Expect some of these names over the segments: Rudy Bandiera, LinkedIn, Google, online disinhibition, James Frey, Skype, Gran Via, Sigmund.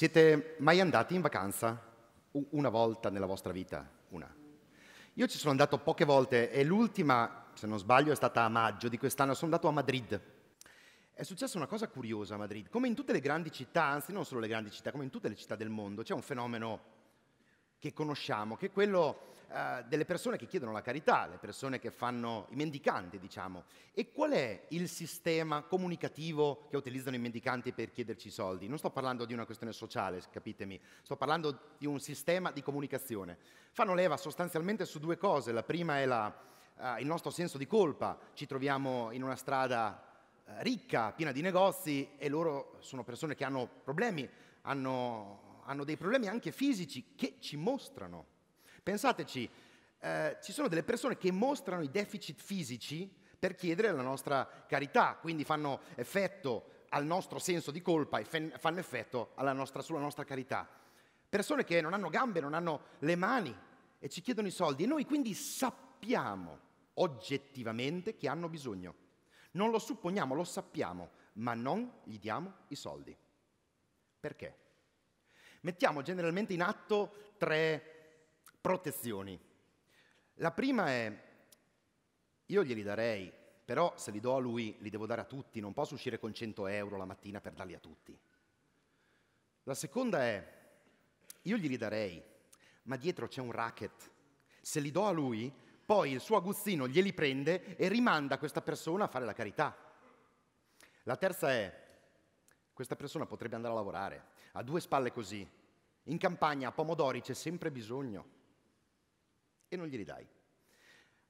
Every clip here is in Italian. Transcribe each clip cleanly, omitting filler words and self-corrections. Siete mai andati in vacanza? Una volta nella vostra vita? Una. Io ci sono andato poche volte e l'ultima, se non sbaglio, è stata a maggio di quest'anno. Sono andato a Madrid. È successa una cosa curiosa a Madrid. Come in tutte le grandi città, anzi non solo le grandi città, come in tutte le città del mondo, c'è un fenomeno che conosciamo, che è quello delle persone che chiedono la carità, le persone che fanno i mendicanti, diciamo. E qual è il sistema comunicativo che utilizzano i mendicanti per chiederci i soldi? Non sto parlando di una questione sociale, capitemi, sto parlando di un sistema di comunicazione. Fanno leva sostanzialmente su due cose. La prima è il nostro senso di colpa. Ci troviamo in una strada ricca, piena di negozi, e loro sono persone che hanno problemi, hanno dei problemi anche fisici che ci mostrano. Pensateci, ci sono delle persone che mostrano i deficit fisici per chiedere la nostra carità, quindi fanno effetto al nostro senso di colpa e fanno effetto sulla nostra carità. Persone che non hanno gambe, non hanno le mani e ci chiedono i soldi, e noi quindi sappiamo oggettivamente che hanno bisogno. Non lo supponiamo, lo sappiamo, ma non gli diamo i soldi. Perché? Mettiamo generalmente in atto tre protezioni. La prima è: io glieli darei, però se li do a lui li devo dare a tutti, non posso uscire con 100 euro la mattina per darli a tutti. La seconda è: io glieli darei, ma dietro c'è un racket. Se li do a lui, poi il suo aguzzino glieli prende e rimanda questa persona a fare la carità. La terza è: questa persona potrebbe andare a lavorare, a due spalle così, in campagna, a pomodori, c'è sempre bisogno, e non glieli dai.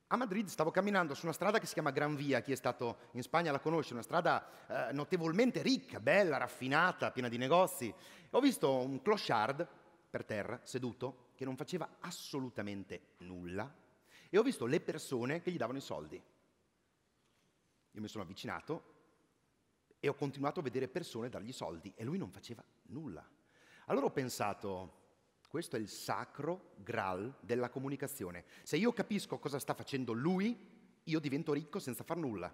A Madrid stavo camminando su una strada che si chiama Gran Via, chi è stato in Spagna la conosce, una strada notevolmente ricca, bella, raffinata, piena di negozi. Ho visto un clochard per terra, seduto, che non faceva assolutamente nulla, e ho visto le persone che gli davano i soldi. Io mi sono avvicinato e ho continuato a vedere persone dargli soldi e lui non faceva nulla. Allora ho pensato, questo è il sacro graal della comunicazione. Se io capisco cosa sta facendo lui, io divento ricco senza far nulla.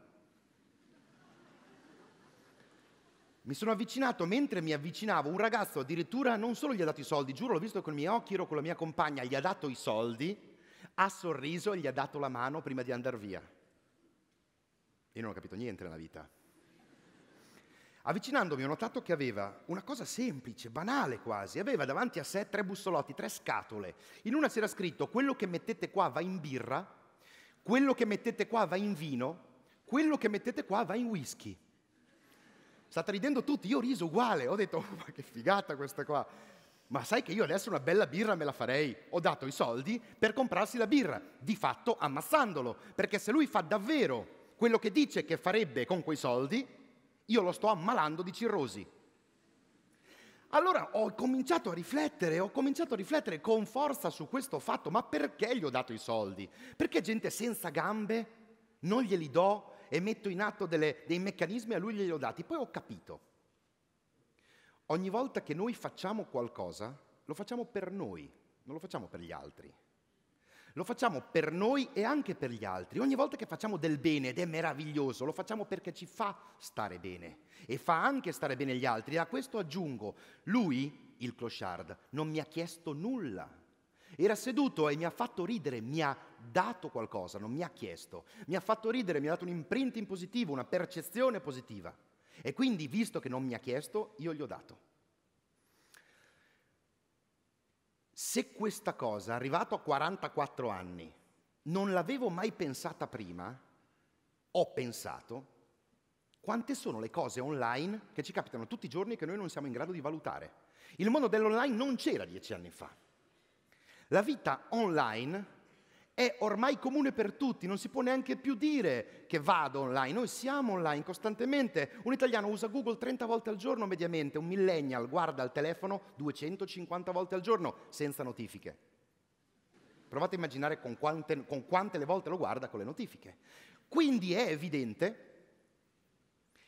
Mi sono avvicinato, mentre mi avvicinavo, un ragazzo addirittura non solo gli ha dato i soldi, giuro, l'ho visto con i miei occhi, ero con la mia compagna, gli ha dato i soldi, ha sorriso e gli ha dato la mano prima di andare via. Io non ho capito niente nella vita. Avvicinandomi ho notato che aveva una cosa semplice, banale quasi. Aveva davanti a sé tre bussolotti, tre scatole. In una c'era scritto: quello che mettete qua va in birra, quello che mettete qua va in vino, quello che mettete qua va in whisky. State ridendo tutti, io ho riso uguale. Ho detto, oh, ma che figata questa qua. Ma sai che io adesso una bella birra me la farei. Ho dato i soldi per comprarsi la birra, di fatto ammazzandolo. Perché se lui fa davvero quello che dice che farebbe con quei soldi, io lo sto ammalando di cirrosi. Allora ho cominciato a riflettere con forza su questo fatto. Ma perché gli ho dato i soldi? Perché gente senza gambe non glieli do e metto in atto dei meccanismi, a lui glieli ho dati. Poi ho capito. Ogni volta che noi facciamo qualcosa, lo facciamo per noi, non lo facciamo per gli altri. Lo facciamo per noi e anche per gli altri. Ogni volta che facciamo del bene, ed è meraviglioso, lo facciamo perché ci fa stare bene e fa anche stare bene gli altri. E a questo aggiungo, lui, il clochard, non mi ha chiesto nulla. Era seduto e mi ha fatto ridere, mi ha dato qualcosa, non mi ha chiesto. Mi ha fatto ridere, mi ha dato un imprint in positivo, una percezione positiva. E quindi, visto che non mi ha chiesto, io gli ho dato. Se questa cosa, arrivato a 44 anni, non l'avevo mai pensata prima, ho pensato quante sono le cose online che ci capitano tutti i giorni e che noi non siamo in grado di valutare. Il mondo dell'online non c'era 10 anni fa. La vita online è ormai comune per tutti, non si può neanche più dire che vado online. Noi siamo online costantemente. Un italiano usa Google 30 volte al giorno mediamente, un millennial guarda il telefono 250 volte al giorno senza notifiche. Provate a immaginare con quante le volte lo guarda con le notifiche. Quindi è evidente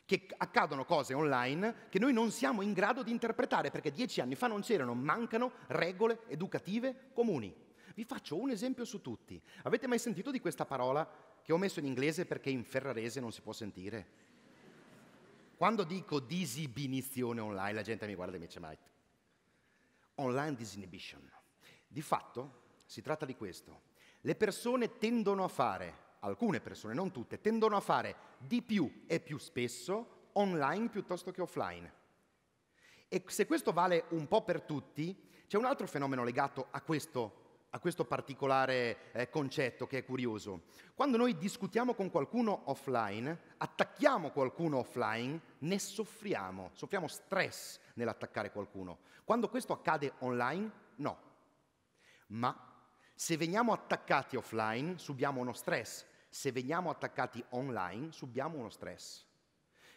che accadono cose online che noi non siamo in grado di interpretare, perché 10 anni fa non c'erano, mancano regole educative comuni. Vi faccio un esempio su tutti. Avete mai sentito di questa parola che ho messo in inglese perché in ferrarese non si può sentire? Quando dico disibinizione online, la gente mi guarda e mi dice, ma online disinhibition. Di fatto si tratta di questo. Le persone tendono a fare, alcune persone, non tutte, tendono a fare di più e più spesso online piuttosto che offline. E se questo vale un po' per tutti, c'è un altro fenomeno legato a questo particolare concetto che è curioso. Quando noi discutiamo con qualcuno offline, attacchiamo qualcuno offline, ne soffriamo, soffriamo stress nell'attaccare qualcuno. Quando questo accade online, no. Ma se veniamo attaccati offline, subiamo uno stress. Se veniamo attaccati online, subiamo uno stress.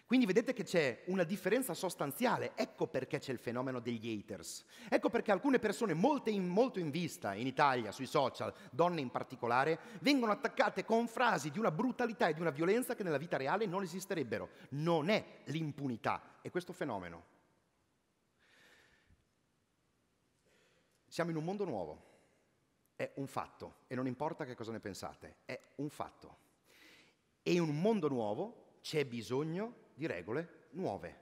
Quindi vedete che c'è una differenza sostanziale, ecco perché c'è il fenomeno degli haters. Ecco perché alcune persone, molto in vista in Italia, sui social, donne in particolare, vengono attaccate con frasi di una brutalità e di una violenza che nella vita reale non esisterebbero. Non è l'impunità, è questo fenomeno. Siamo in un mondo nuovo, è un fatto, e non importa che cosa ne pensate, è un fatto. E in un mondo nuovo c'è bisogno di regole nuove.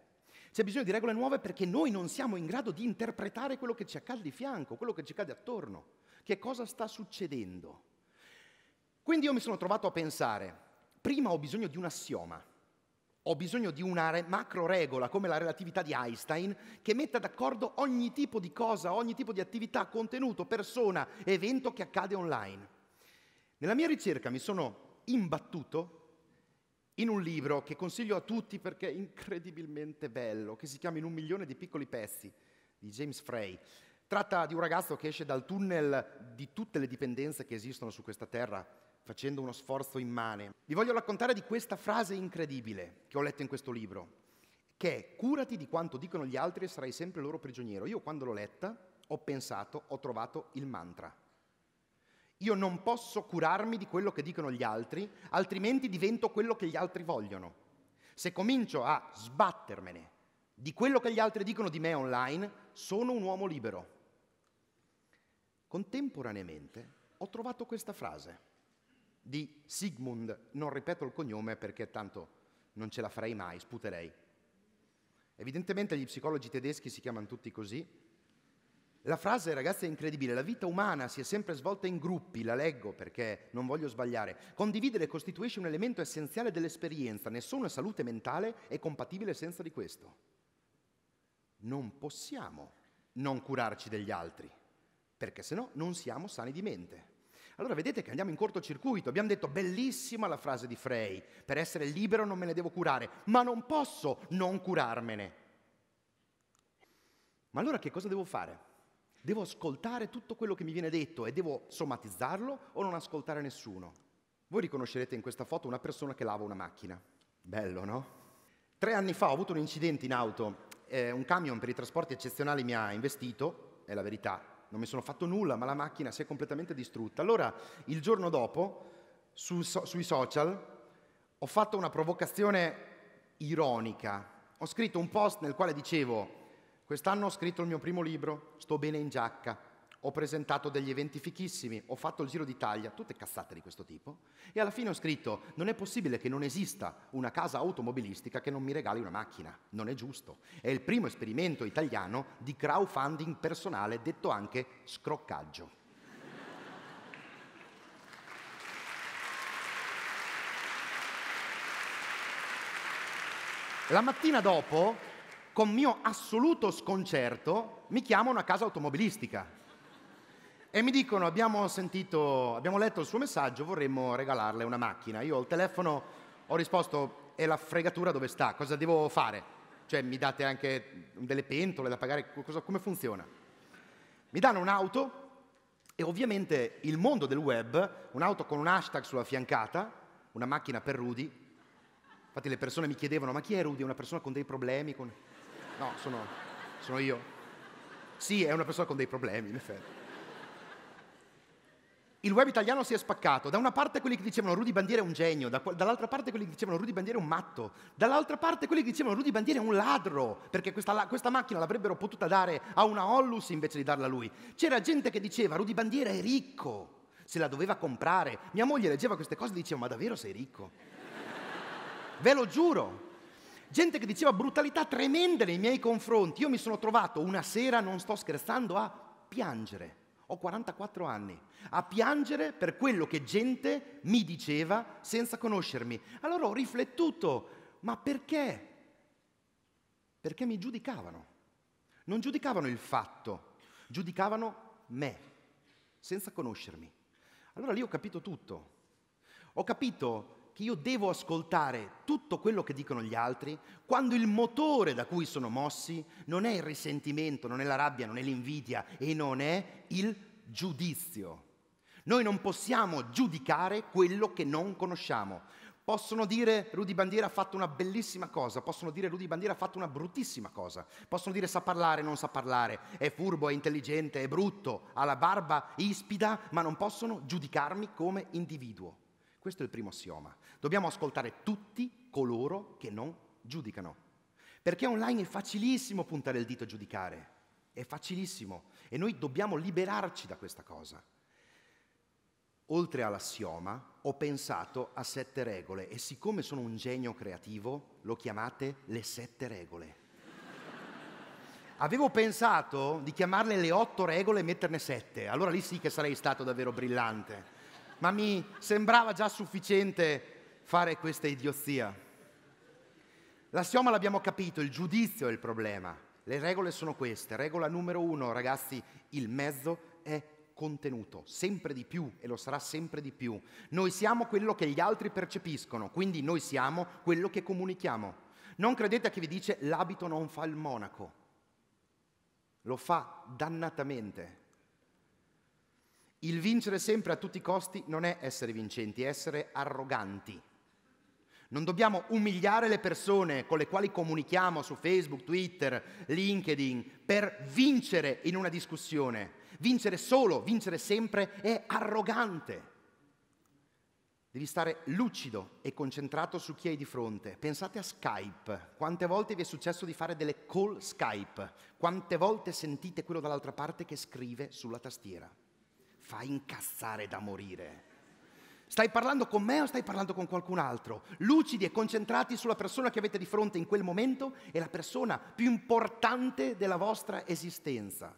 C'è bisogno di regole nuove perché noi non siamo in grado di interpretare quello che ci accade di fianco, quello che ci accade attorno, che cosa sta succedendo. Quindi io mi sono trovato a pensare, prima ho bisogno di un assioma, ho bisogno di una macro regola come la relatività di Einstein che metta d'accordo ogni tipo di cosa, ogni tipo di attività, contenuto, persona, evento che accade online. Nella mia ricerca mi sono imbattuto in un libro che consiglio a tutti perché è incredibilmente bello, che si chiama In un milione di piccoli pezzi, di James Frey. Tratta di un ragazzo che esce dal tunnel di tutte le dipendenze che esistono su questa terra, facendo uno sforzo immane. Vi voglio raccontare di questa frase incredibile che ho letto in questo libro, che è «Curati di quanto dicono gli altri e sarai sempre loro prigioniero». Io quando l'ho letta ho pensato, ho trovato il mantra. Io non posso curarmi di quello che dicono gli altri, altrimenti divento quello che gli altri vogliono. Se comincio a sbattermene di quello che gli altri dicono di me online, sono un uomo libero. Contemporaneamente ho trovato questa frase di Sigmund, non ripeto il cognome perché tanto non ce la farei mai, sputerei. Evidentemente gli psicologi tedeschi si chiamano tutti così. La frase, ragazzi, è incredibile. La vita umana si è sempre svolta in gruppi, la leggo perché non voglio sbagliare. Condividere costituisce un elemento essenziale dell'esperienza. Nessuna salute mentale è compatibile senza di questo. Non possiamo non curarci degli altri, perché sennò non siamo sani di mente. Allora vedete che andiamo in cortocircuito. Abbiamo detto, bellissima la frase di Frey, per essere libero non me ne devo curare, ma non posso non curarmene. Ma allora che cosa devo fare? Devo ascoltare tutto quello che mi viene detto e devo somatizzarlo o non ascoltare nessuno? Voi riconoscerete in questa foto una persona che lava una macchina. Bello, no? 3 anni fa ho avuto un incidente in auto. Un camion per i trasporti eccezionali mi ha investito, è la verità. Non mi sono fatto nulla, ma la macchina si è completamente distrutta. Allora, il giorno dopo, sui social, ho fatto una provocazione ironica. Ho scritto un post nel quale dicevo: quest'anno ho scritto il mio primo libro, sto bene in giacca, ho presentato degli eventi fichissimi, ho fatto il giro d'Italia, tutte cazzate di questo tipo, e alla fine ho scritto: non è possibile che non esista una casa automobilistica che non mi regali una macchina, non è giusto. È il primo esperimento italiano di crowdfunding personale, detto anche scroccaggio. La mattina dopo, con mio assoluto sconcerto, mi chiamano a casa automobilistica e mi dicono: abbiamo letto il suo messaggio, vorremmo regalarle una macchina. Io al telefono ho risposto: e la fregatura dove sta? Cosa devo fare? Cioè, mi date anche delle pentole da pagare? Come funziona? Mi danno un'auto e ovviamente il mondo del web, un'auto con un hashtag sulla fiancata, una macchina per Rudy. Infatti le persone mi chiedevano: ma chi è Rudy? È una persona con dei problemi? No, sono io. Sì, è una persona con dei problemi, in effetti. Il web italiano si è spaccato. Da una parte quelli che dicevano Rudy Bandiera è un genio, dall'altra parte quelli che dicevano Rudy Bandiera è un matto, dall'altra parte quelli che dicevano Rudy Bandiera è un ladro, perché questa macchina l'avrebbero potuta dare a una Hollus invece di darla a lui. C'era gente che diceva Rudy Bandiera è ricco, se la doveva comprare. Mia moglie leggeva queste cose e diceva: ma davvero sei ricco? Ve lo giuro. gente che diceva brutalità tremende nei miei confronti. Io mi sono trovato una sera, non sto scherzando, a piangere. Ho 44 anni, a piangere per quello che gente mi diceva senza conoscermi. Allora ho riflettuto, ma perché? Perché mi giudicavano. Non giudicavano il fatto, giudicavano me, senza conoscermi. Allora lì ho capito tutto. Ho capito che io devo ascoltare tutto quello che dicono gli altri quando il motore da cui sono mossi non è il risentimento, non è la rabbia, non è l'invidia e non è il giudizio. Noi non possiamo giudicare quello che non conosciamo. Possono dire Rudy Bandiera ha fatto una bellissima cosa, possono dire Rudy Bandiera ha fatto una bruttissima cosa, possono dire sa parlare, non sa parlare, è furbo, è intelligente, è brutto, ha la barba ispida, ma non possono giudicarmi come individuo. Questo è il primo assioma. Dobbiamo ascoltare tutti coloro che non giudicano. Perché online è facilissimo puntare il dito a giudicare. È facilissimo. E noi dobbiamo liberarci da questa cosa. Oltre all'assioma, ho pensato a 7 regole. E siccome sono un genio creativo, lo chiamate le 7 regole. Avevo pensato di chiamarle le 8 regole e metterne 7. Allora lì sì che sarei stato davvero brillante. Ma mi sembrava già sufficiente fare questa idiozia. L'assioma l'abbiamo capito, il giudizio è il problema. Le regole sono queste. Regola numero 1, ragazzi, il mezzo è contenuto, sempre di più, e lo sarà sempre di più. Noi siamo quello che gli altri percepiscono, quindi noi siamo quello che comunichiamo. Non credete a chi vi dice l'abito non fa il monaco. Lo fa dannatamente. Il vincere sempre a tutti i costi non è essere vincenti, è essere arroganti. Non dobbiamo umiliare le persone con le quali comunichiamo su Facebook, Twitter, LinkedIn per vincere in una discussione. Vincere solo, vincere sempre è arrogante. Devi stare lucido e concentrato su chi hai di fronte. Pensate a Skype. Quante volte vi è successo di fare delle call Skype? Quante volte sentite quello dall'altra parte che scrive sulla tastiera? Fa incazzare da morire. Stai parlando con me o stai parlando con qualcun altro? Lucidi e concentrati sulla persona che avete di fronte in quel momento, è la persona più importante della vostra esistenza.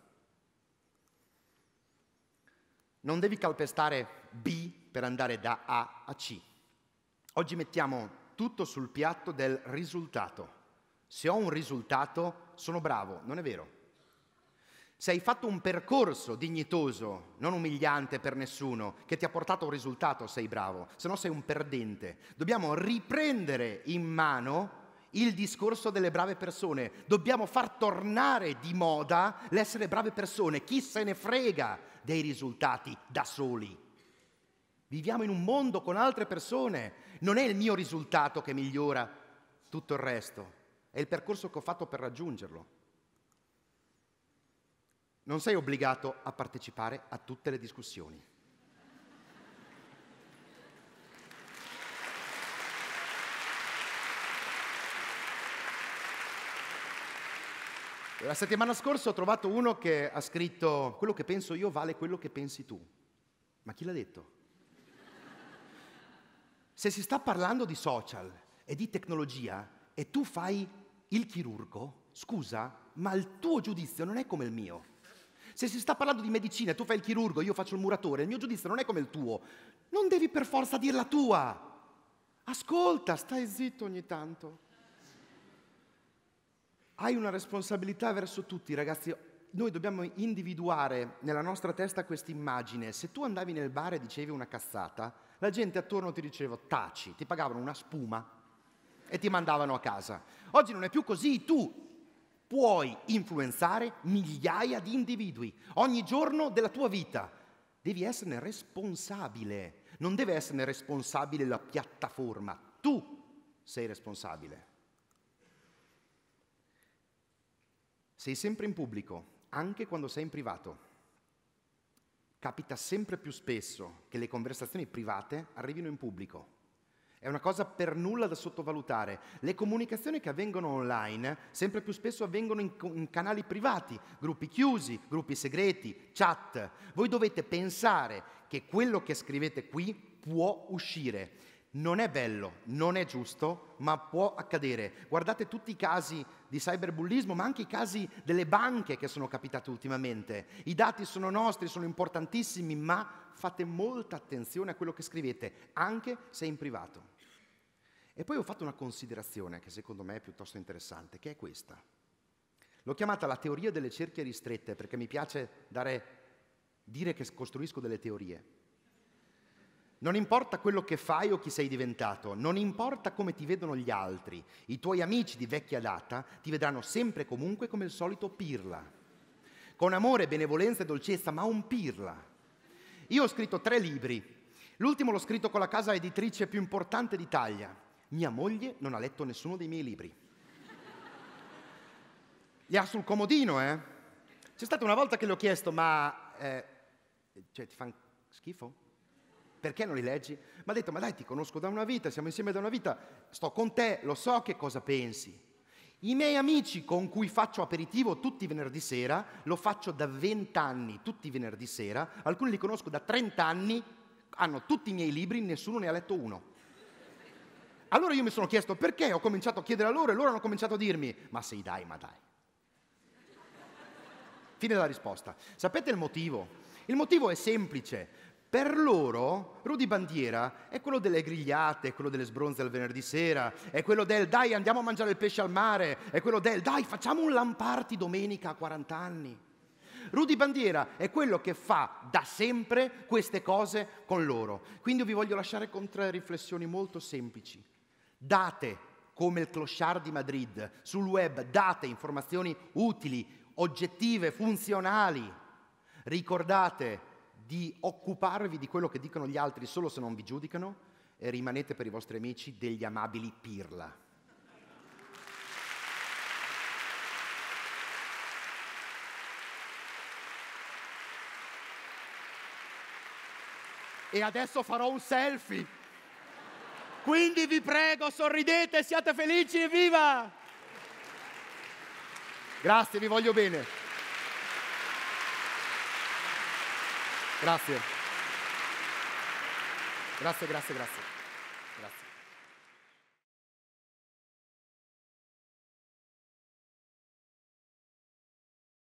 Non devi calpestare B per andare da A a C. Oggi mettiamo tutto sul piatto del risultato. Se ho un risultato, sono bravo, non è vero? Se hai fatto un percorso dignitoso, non umiliante per nessuno, che ti ha portato a un risultato, sei bravo, se no sei un perdente. Dobbiamo riprendere in mano il discorso delle brave persone. Dobbiamo far tornare di moda l'essere brave persone. Chi se ne frega dei risultati da soli? Viviamo in un mondo con altre persone. Non è il mio risultato che migliora tutto il resto, è il percorso che ho fatto per raggiungerlo. Non sei obbligato a partecipare a tutte le discussioni. La settimana scorsa ho trovato uno che ha scritto «Quello che penso io vale quello che pensi tu». Ma chi l'ha detto? Se si sta parlando di social e di tecnologia e tu fai il chirurgo, scusa, ma il tuo giudizio non è come il mio. Se si sta parlando di medicina, tu fai il chirurgo, io faccio il muratore, il mio giudizio non è come il tuo. Non devi per forza dir la tua. Ascolta, stai zitto ogni tanto. Hai una responsabilità verso tutti, ragazzi. Noi dobbiamo individuare nella nostra testa questa immagine. Se tu andavi nel bar e dicevi una cazzata, la gente attorno ti diceva taci, ti pagavano una spuma e ti mandavano a casa. Oggi non è più così, tu puoi influenzare migliaia di individui ogni giorno della tua vita. Devi esserne responsabile. Non deve esserne responsabile la piattaforma. Tu sei responsabile. Sei sempre in pubblico, anche quando sei in privato. Capita sempre più spesso che le conversazioni private arrivino in pubblico. È una cosa per nulla da sottovalutare. Le comunicazioni che avvengono online sempre più spesso avvengono in canali privati, gruppi chiusi, gruppi segreti, chat. Voi dovete pensare che quello che scrivete qui può uscire. non è bello, non è giusto, ma può accadere. Guardate tutti i casi di cyberbullismo, ma anche i casi delle banche che sono capitati ultimamente. I dati sono nostri, sono importantissimi, ma fate molta attenzione a quello che scrivete, anche se in privato. E poi ho fatto una considerazione che secondo me è piuttosto interessante, che è questa. L'ho chiamata la teoria delle cerchie ristrette, perché mi piace dire che costruisco delle teorie. Non importa quello che fai o chi sei diventato, non importa come ti vedono gli altri, i tuoi amici di vecchia data ti vedranno sempre e comunque come il solito pirla. Con amore, benevolenza e dolcezza, ma un pirla. Io ho scritto 3 libri. L'ultimo l'ho scritto con la casa editrice più importante d'Italia. Mia moglie non ha letto nessuno dei miei libri. Li ha sul comodino, eh? C'è stata una volta che le ho chiesto, ma... cioè, ti fanno schifo? Perché non li leggi? Mi ha detto, ma dai, ti conosco da una vita, siamo insieme da una vita, sto con te, lo so che cosa pensi. I miei amici con cui faccio aperitivo tutti i venerdì sera, lo faccio da 20 anni, tutti i venerdì sera, alcuni li conosco da 30 anni, hanno tutti i miei libri, nessuno ne ha letto uno. Allora io mi sono chiesto perché, ho cominciato a chiedere a loro e loro hanno cominciato a dirmi, ma sei dai, ma dai. Fine della risposta. Sapete il motivo? Il motivo è semplice. Per loro Rudy Bandiera è quello delle grigliate, è quello delle sbronze al venerdì sera, è quello del dai andiamo a mangiare il pesce al mare, è quello del dai facciamo un lamparty domenica a 40 anni. Rudy Bandiera è quello che fa da sempre queste cose con loro. Quindi io vi voglio lasciare con 3 riflessioni molto semplici. Date, come il clochard di Madrid, sul web date informazioni utili, oggettive, funzionali. Ricordate di occuparvi di quello che dicono gli altri solo se non vi giudicano e rimanete per i vostri amici degli amabili pirla. E adesso farò un selfie. Quindi vi prego, sorridete, siate felici e viva! Grazie, vi voglio bene. Grazie. Grazie.